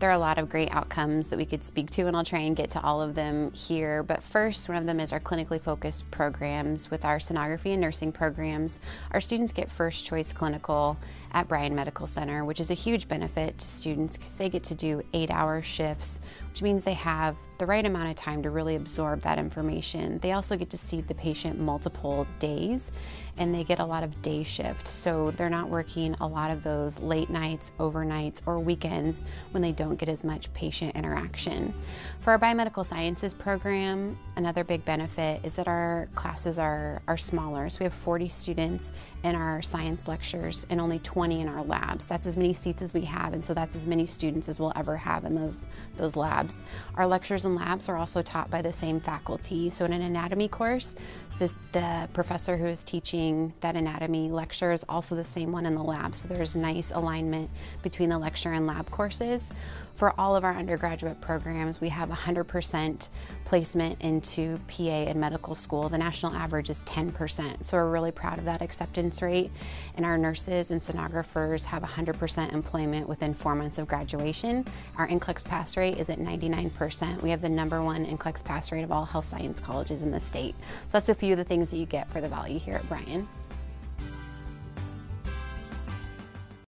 There are a lot of great outcomes that we could speak to, and I'll try and get to all of them here. But first, one of them is our clinically focused programs. With our sonography and nursing programs, our students get first choice clinical at Bryan Medical Center, which is a huge benefit to students because they get to do 8-hour shifts, which means they have the right amount of time to really absorb that information. They also get to see the patient multiple days, and they get a lot of day shifts, so they're not working a lot of those late nights, overnights, or weekends when they don't get as much patient interaction. For our biomedical sciences program, another big benefit is that our classes are smaller. So we have 40 students in our science lectures and only 20 in our labs. That's as many seats as we have, and so that's as many students as we'll ever have in those labs. Our lectures and labs are also taught by the same faculty. So in an anatomy course, the professor who is teaching that anatomy lecture is also the same one in the lab, so there's nice alignment between the lecture and lab courses. For all of our undergraduate programs, we have 100% placement into PA and medical school. The national average is 10%, so we're really proud of that acceptance rate. And our nurses and sonographers have 100% employment within 4 months of graduation. Our NCLEX pass rate is at 99%. We have the #1 NCLEX pass rate of all health science colleges in the state. So that's a few of the things that you get for the value here at Bryan.